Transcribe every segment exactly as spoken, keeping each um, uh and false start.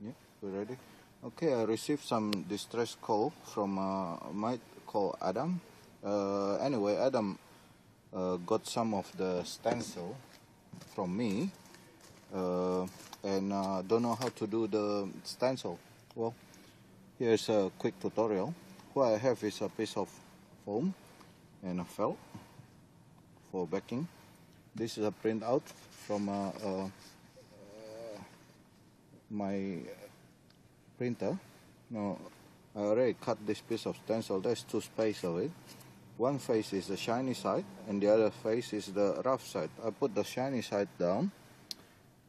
Yeah, we ready? Okay, I received some distress call from uh, a mate called Adam. Uh, anyway, Adam uh, got some of the stencil from me, uh, and uh, don't know how to do the stencil. Well, here's a quick tutorial. What I have is a piece of foam and a felt for backing. This is a printout from a, a my printer. No, I already cut this piece of stencil. There's two spaces of it. One face is the shiny side and the other face is the rough side. I put the shiny side down.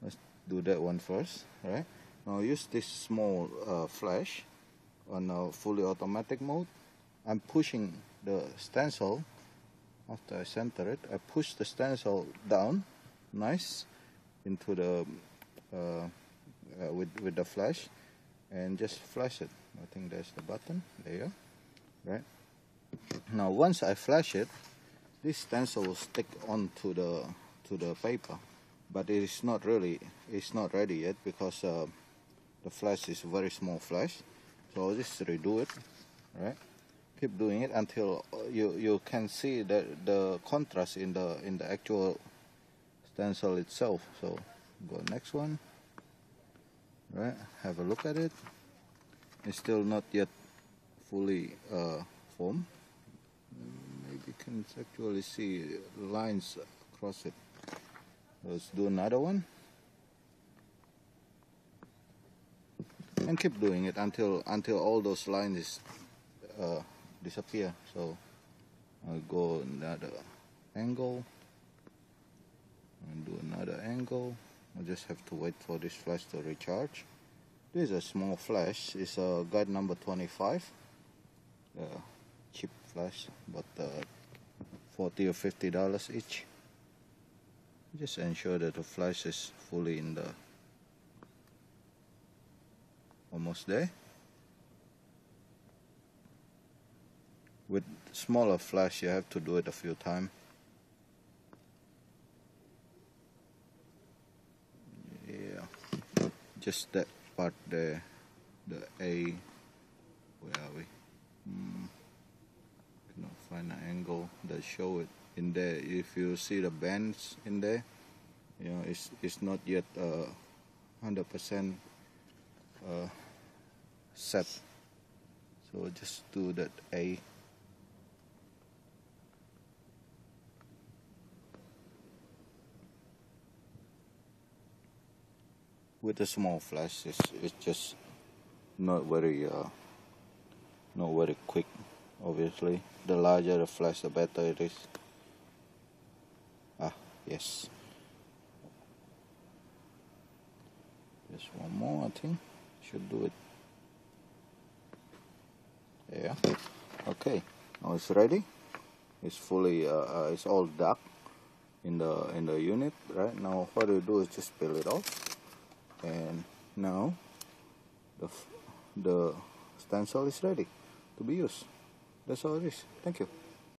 Let's do that one first. Right now, use this small uh, flash on a fully automatic mode. I'm pushing the stencil. After I center it, I push the stencil down, nice, into the uh, Uh, with, with the flash, and just flash it. I think there's the button there, right? Now once I flash it, this stencil will stick onto the to the paper, but it is not really it's not ready yet because uh, the flash is very small flash. So I'll just redo it, right? Keep doing it until you you can see the the contrast in the in the actual stencil itself. So go next one. Right, have a look at it. It's still not yet fully uh, formed. Maybe you can actually see lines across it. Let's do another one and keep doing it until until all those lines uh, disappear. So I'll go another angle and do another angle. I just have to wait for this flash to recharge. This is a small flash. It's a guide number twenty-five. Uh, cheap flash, but uh, forty or fifty dollars each. Just ensure that the flash is fully in the almost there. With smaller flash, you have to do it a few times. Just that part there, the A, where are we? Hmm. Cannot find an angle that show it in there. If you see the bands in there, you know, it's, it's not yet uh, one hundred percent uh, set. So just do that A. With a small flash, it's, it's just not very, uh, not very quick. Obviously, the larger the flash, the better it is. Ah, yes. Just one more, I think should do it. Yeah. Okay. Now it's ready. It's fully, uh, uh, it's all dark in the in the unit, right? Now what you do is just peel it off. And now the, f the stencil is ready to be used. That's all it is. Thank you.